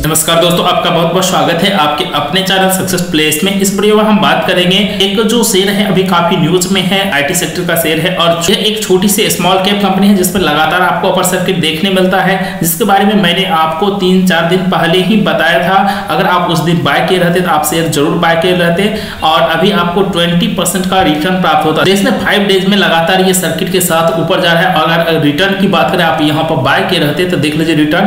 नमस्कार दोस्तों, आपका बहुत बहुत स्वागत है आपके अपने चैनल सक्सेस प्लेस में। इस वीडियो में हम बात करेंगे एक जो शेयर है अभी काफी न्यूज में है, आईटी सेक्टर का शेयर है और यह एक छोटी सी स्मॉल कैप कंपनी है जिसमें लगातार आपको अपर सर्किट देखने मिलता है, जिसके बारे में मैंने आपको 3-4 दिन पहले ही बताया था। अगर आप उस दिन बाय किए रहते तो आप शेयर जरूर बाय किए रहते और अभी आपको 20% का रिटर्न प्राप्त होता। देश ने 5 डेज में लगातार ये सर्किट के साथ ऊपर जा रहा है। अगर रिटर्न की बात करें, आप यहाँ पर बाय किए रहते तो देख लीजिए रिटर्न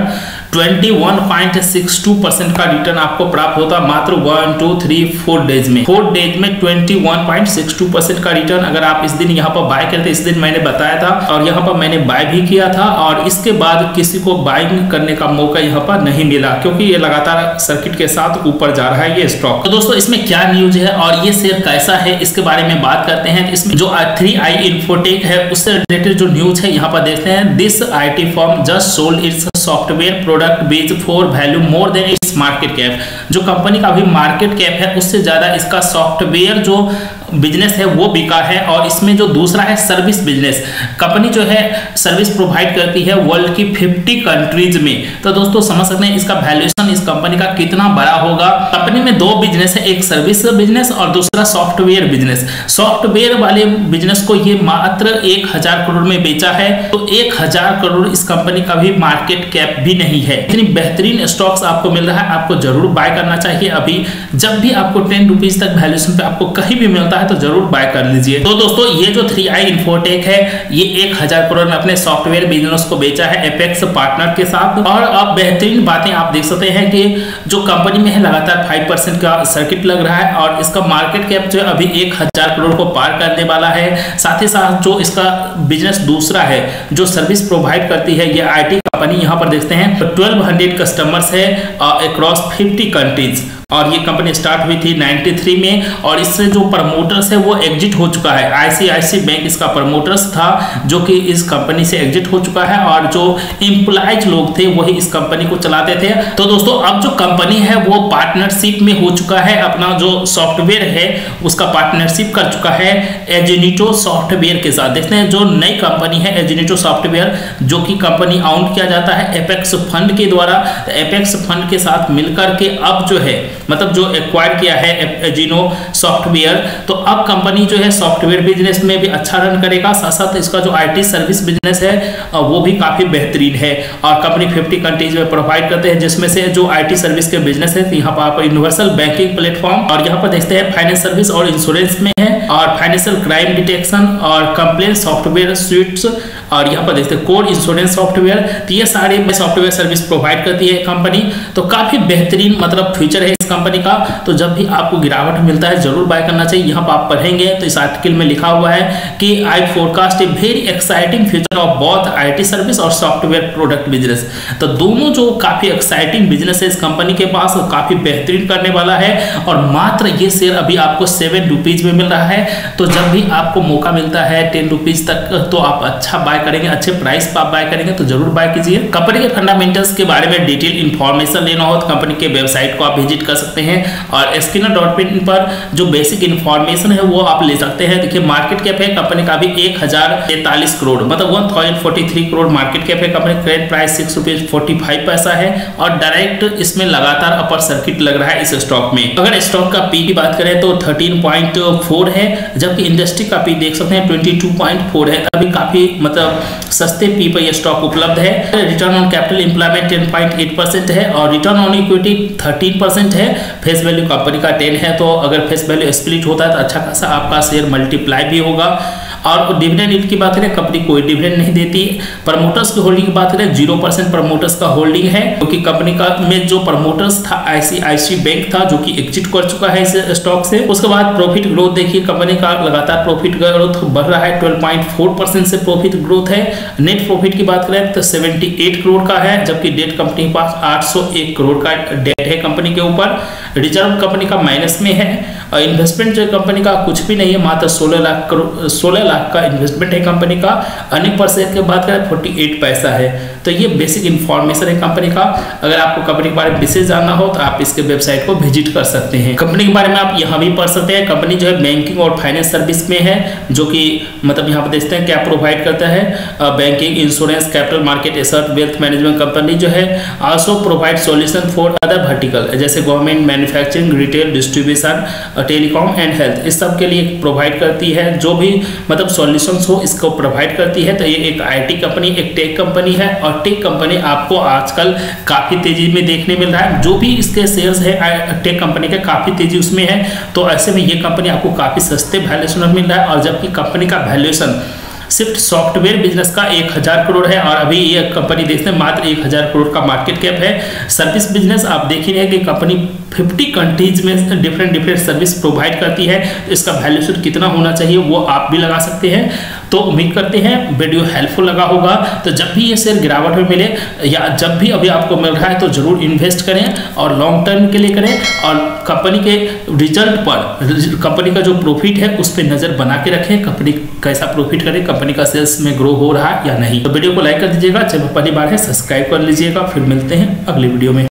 21.62% का रिटर्न आपको प्राप्त होता मात्र 1, 2, 3, 4 डेज में। 4 डेज में 21.62% का रिटर्न अगर आप इस दिन यहाँ पर बाय करते, इस दिन मैंने बताया था और यहाँ पर मैंने बाय भी किया था और इसके बाद किसी को बाय करने का मौका यहाँ पर नहीं मिला क्योंकि ये लगातार सर्किट के साथ ऊपर जा रहा है ये स्टॉक। तो दोस्तों इसमें क्या न्यूज है और ये शेयर कैसा है इसके बारे में बात करते हैं। इसमें जो 3i इन्फोटेक है उससे रिलेटेड जो न्यूज है यहाँ पर देखते हैं। This I T form just sold its software product based for value more than its market cap. जो कंपनी का भी मार्केट कैप है उससे ज्यादा इसका सॉफ्टवेयर जो बिजनेस है वो बिका है। और इसमें जो दूसरा है सर्विस बिजनेस, कंपनी जो है सर्विस प्रोवाइड करती है वर्ल्ड की 50 कंट्रीज में। तो दोस्तों समझ सकते हैं इसका वैल्यूएशन इस कंपनी का कितना बड़ा होगा। कंपनी में 2 बिजनेस है, एक सर्विस बिजनेस और दूसरा सॉफ्टवेयर बिजनेस। सॉफ्टवेयर वाले बिजनेस को ये मात्र 1000 करोड़ में बेचा है, तो 1000 करोड़ इस कंपनी का भी मार्केट कैप भी नहीं है। इतनी बेहतरीन स्टॉक्स आपको मिल रहा है, आपको जरूर बाय करना चाहिए। अभी जब भी आपको 10 रुपीज तक वैल्यूएशन पे आपको कहीं भी मिलता तो जरूर बाय कर लीजिए। तो दोस्तों ये जो 3i इन्फोटेक है ये 1000 करोड़ में अपने सॉफ्टवेयर बिजनेस को बेचा है एपेक्स पार्टनर के साथ। और अब बेहतरीन बातें आप देख सकते हैं कि जो कंपनी में है लगातार 5% का सर्किट लग रहा है और इसका मार्केट कैप जो अभी 1000 करोड़ को पार करने वाला है। साथ ही साथ जो इसका बिजनेस दूसरा है जो सर्विस प्रोवाइड करती है ये IT कंपनी, यहाँ पर देखते हैं 1200 कस्टमर्स है अक्रॉस 50 कंट्रीज और ये कंपनी स्टार्ट हुई थी 93 में। और इससे जो प्रमोटर्स है वो एग्जिट हो चुका है, ICICI बैंक इसका प्रमोटर्स था जो कि इस कंपनी से एग्जिट हो चुका है और जो एम्प्लॉइज लोग थे वही इस कंपनी को चलाते थे। तो दोस्तों अब जो कंपनी है वो पार्टनरशिप में हो चुका है, अपना जो सॉफ्टवेयर है उसका पार्टनरशिप कर चुका है एजेनिटो सॉफ्टवेयर के साथ। देखते हैं जो नई कंपनी है एजेनिटो सॉफ्टवेयर जो कि कंपनी आउंड किया जाता है एपेक्स फंड के द्वारा। एपेक्स फंड के साथ मिलकर के अब जो है मतलब जो एक्वायर किया है एजिनो सॉफ्टवेयर, तो अब कंपनी जो है सॉफ्टवेयर बिजनेस में भी अच्छा रन करेगा। साथ साथ इसका जो IT सर्विस बिजनेस है वो भी काफी बेहतरीन है और कंपनी 50 कंट्रीज में प्रोवाइड करते हैं, जिसमें से जो IT सर्विस के बिजनेस है यहाँ पर आप यूनिवर्सल बैंकिंग प्लेटफॉर्म और यहाँ पर देखते हैं फाइनेंस सर्विस और इंश्योरेंस में है और फाइनेंशियल क्राइम डिटेक्शन और कंप्लेन सॉफ्टवेयर स्यूट्स और यहाँ पर देखते हैं कोर इंश्योरेंस सॉफ्टवेयर। तो ये सारे में सॉफ्टवेयर सर्विस प्रोवाइड करती है कंपनी, तो काफी बेहतरीन मतलब फ्यूचर है इस कंपनी का। तो जब भी आपको गिरावट मिलता है जरूर बाय करना चाहिए। यहाँ पर आप पढ़ेंगे तो इस आर्टिकल में लिखा हुआ है कि I forecast a very exciting future of both IT service और सॉफ्टवेयर प्रोडक्ट बिजनेस। तो दोनों जो काफी एक्साइटिंग बिजनेस है इस कंपनी के पास, काफी बेहतरीन करने वाला है। और मात्र ये शेयर अभी आपको 7 रुपीज में मिल रहा है। तो जब भी आपको मौका मिलता है 10 रुपीज तक तो आप अच्छा बाय करेंगे, अच्छे प्राइस पर आप बाय करेंगे तो जरूर बाय कीजिए। कंपनी के फंडामेंटल्स के बारे में डिटेल इंफॉर्मेशन लेना हो तो कंपनी के वेबसाइट को आप विजिट कर सकते हैं और skinner.pin पर जो बेसिक इंफॉर्मेशन है वो आप ले सकते हैं। देखिए मार्केट कैप है कंपनी का भी 1043 करोड़ मतलब 1043 करोड़ मार्केट कैप है कंपनी। क्रेडिट प्राइस 6 रुपीज 45 पैसा है और डायरेक्ट इसमें लगातार अपर सर्किट लग रहा है इस स्टॉक में। अगर स्टॉक का पी की बात करें तो 13.4 है, जबकि इंडस्ट्री का पी देख सकते हैं 22.4 है। अभी काफी मतलब सस्ते पी पर यह स्टॉक उपलब्ध है। रिटर्न ऑन कैपिटल एम्प्लॉयमेंट 10.8% है और रिटर्न ऑन इक्विटी 13% है। फेस वैल्यू कंपनी का 10 है, तो अगर फेस वैल्यू स्प्लिट होता है तो अच्छा खासा आपका शेयर मल्टीप्लाई भी होगा। और डिविडेंड यील्ड की बात करें कंपनी कोई डिविडेंड नहीं देती। प्रमोटर्स की होल्डिंग की बात करें 0% प्रमोटर्स का होल्डिंग है क्योंकि तो कंपनी का में जो प्रमोटर्स था ICICI बैंक था जो कि एग्जिट कर चुका है इस स्टॉक से। उसके बाद प्रॉफिट ग्रोथ देखिए कंपनी का लगातार प्रॉफिट ग्रोथ बढ़ रहा है, 12.4% से प्रॉफिट ग्रोथ है। नेट प्रॉफिट की बात करें तो 78 करोड़ का है, जबकि डेट कंपनी के पास 801 करोड़ का डेट है कंपनी के ऊपर। रिजर्व कंपनी का माइनस में है इन्वेस्टमेंट जो कंपनी का कुछ भी नहीं है, मात्र 16 लाख का इन्वेस्टमेंट है कंपनी का। अर्निंग पर शेयर की बात करें 48 पैसा है। तो ये बेसिक इन्फॉर्मेशन है कंपनी का। अगर आपको कंपनी के बारे में विशेष जानना हो तो आप इसके वेबसाइट को विजिट कर सकते हैं। कंपनी के बारे में आप यहाँ भी पढ़ सकते हैं। कंपनी जो है बैंकिंग और फाइनेंस सर्विस में है, जो कि मतलब यहाँ पर देखते हैं क्या प्रोवाइड करता है। Banking, insurance, capital market, asset, wealth management. Company जो है also provide solution for other vertical जैसे government, manufacturing, retail, distribution, telecom and health. इस सब के लिए प्रोवाइड करती है, जो भी मतलब सॉल्यूशंस हो इसको प्रोवाइड करती है। तो ये एक आईटी कंपनी, एक टेक कंपनी है, और टेक कंपनी आपको आजकल काफी तेजी में देखने मिल रहा है। जो भी इसके शेयर्स है टेक कंपनी के, काफी तेजी उसमें है। तो ऐसे में ये कंपनी आपको काफी सस्ते वैल्यूएशन में मिल रहा है, और जबकि कंपनी का वैल्यूएशन सिर्फ सॉफ्टवेयर बिजनेस का 1000 करोड़ है, और अभी ये कंपनी देखते हैं मात्र 1000 करोड़ का मार्केट कैप है। सर्विस बिजनेस आप देख ही रहे हैं कि कंपनी 50 कंट्रीज में डिफरेंट सर्विस प्रोवाइड करती है। इसका वैल्यूएशन कितना होना चाहिए वो आप भी लगा सकते हैं। तो उम्मीद करते हैं वीडियो हेल्पफुल लगा होगा। तो जब भी ये शेयर गिरावट में मिले या जब भी अभी आपको मिल रहा है तो जरूर इन्वेस्ट करें, और लॉन्ग टर्म के लिए करें, और कंपनी के रिजल्ट पर, कंपनी का जो प्रॉफिट है उस पर नज़र बना के रखें। कंपनी कैसा प्रॉफिट करे, कंपनी का सेल्स में ग्रो हो रहा है या नहीं। तो वीडियो को लाइक कर दीजिएगा, चैनल पर पहली बार है सब्सक्राइब कर लीजिएगा। फिर मिलते हैं अगले वीडियो में।